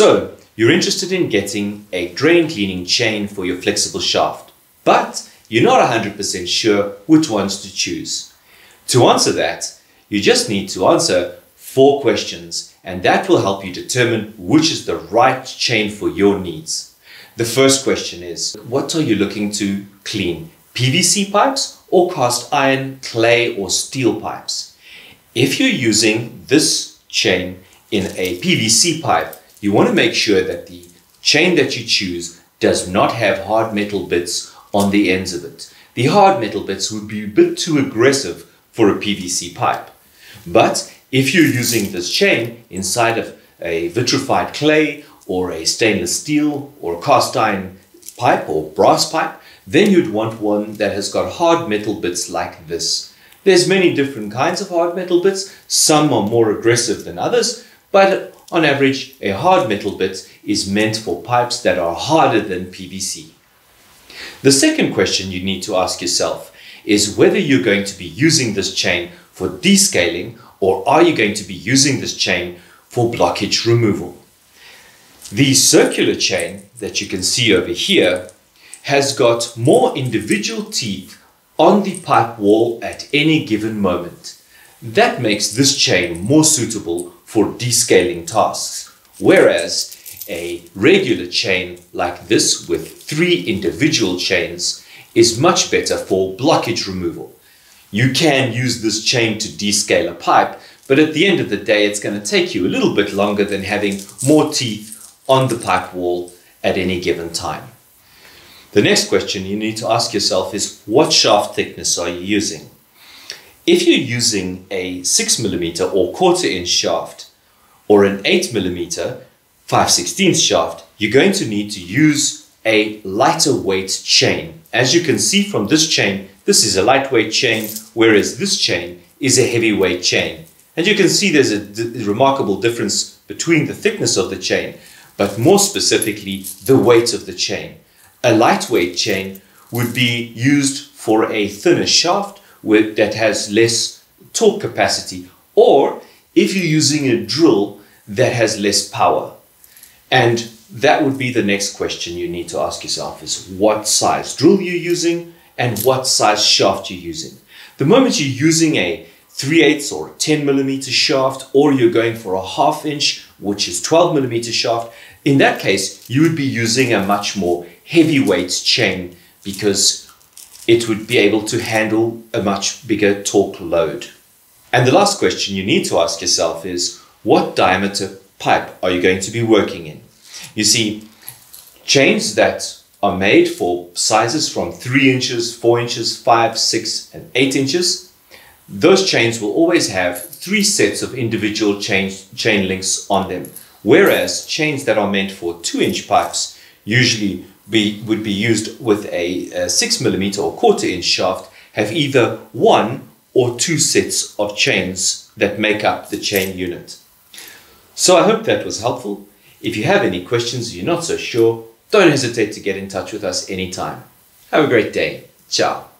So, you're interested in getting a drain cleaning chain for your flexible shaft, but you're not 100% sure which ones to choose. To answer that, you just need to answer 4 questions, and that will help you determine which is the right chain for your needs. The first question is, what are you looking to clean? PVC pipes or cast iron, clay or steel pipes? If you're using this chain in a PVC pipe, you want to make sure that the chain that you choose does not have hard metal bits on the ends of it. The hard metal bits would be a bit too aggressive for a PVC pipe. But if you're using this chain inside of a vitrified clay or a stainless steel or cast iron pipe or brass pipe, then you'd want one that has got hard metal bits like this. There's many different kinds of hard metal bits. Some are more aggressive than others, but on average, a hard metal bit is meant for pipes that are harder than PVC. The second question you need to ask yourself is whether you're going to be using this chain for descaling, or are you going to be using this chain for blockage removal? The circular chain that you can see over here has got more individual teeth on the pipe wall at any given moment. That makes this chain more suitable for descaling tasks, whereas a regular chain like this with 3 individual chains is much better for blockage removal. You can use this chain to descale a pipe, but at the end of the day it's going to take you a little bit longer than having more teeth on the pipe wall at any given time. The next question you need to ask yourself is, what shaft thickness are you using? If you're using a 6mm or 1/4 inch shaft or an 8mm 5/16 shaft, you're going to need to use a lighter weight chain. As you can see from this chain, this is a lightweight chain, whereas this chain is a heavyweight chain. And you can see there's a remarkable difference between the thickness of the chain, but more specifically, the weight of the chain. A lightweight chain would be used for a thinner shaft that has less torque capacity, or if you're using a drill that has less power. And that would be the next question you need to ask yourself is what size drill you're using and what size shaft you're using. The moment you're using a 3/8 or 10mm shaft, or you're going for a 1/2 inch, which is 12mm shaft, in that case, you would be using a much more heavyweight chain because it would be able to handle a much bigger torque load. And the last question you need to ask yourself is, what diameter pipe are you going to be working in? You see, chains that are made for sizes from 3 inches, 4 inches, 5, 6, and 8 inches, those chains will always have 3 sets of individual chain links on them, whereas chains that are meant for 2-inch pipes usually would be used with a 6mm or 1/4 inch shaft, have either 1 or 2 sets of chains that make up the chain unit. So I hope that was helpful. If you have any questions or you're not so sure, don't hesitate to get in touch with us anytime. Have a great day. Ciao.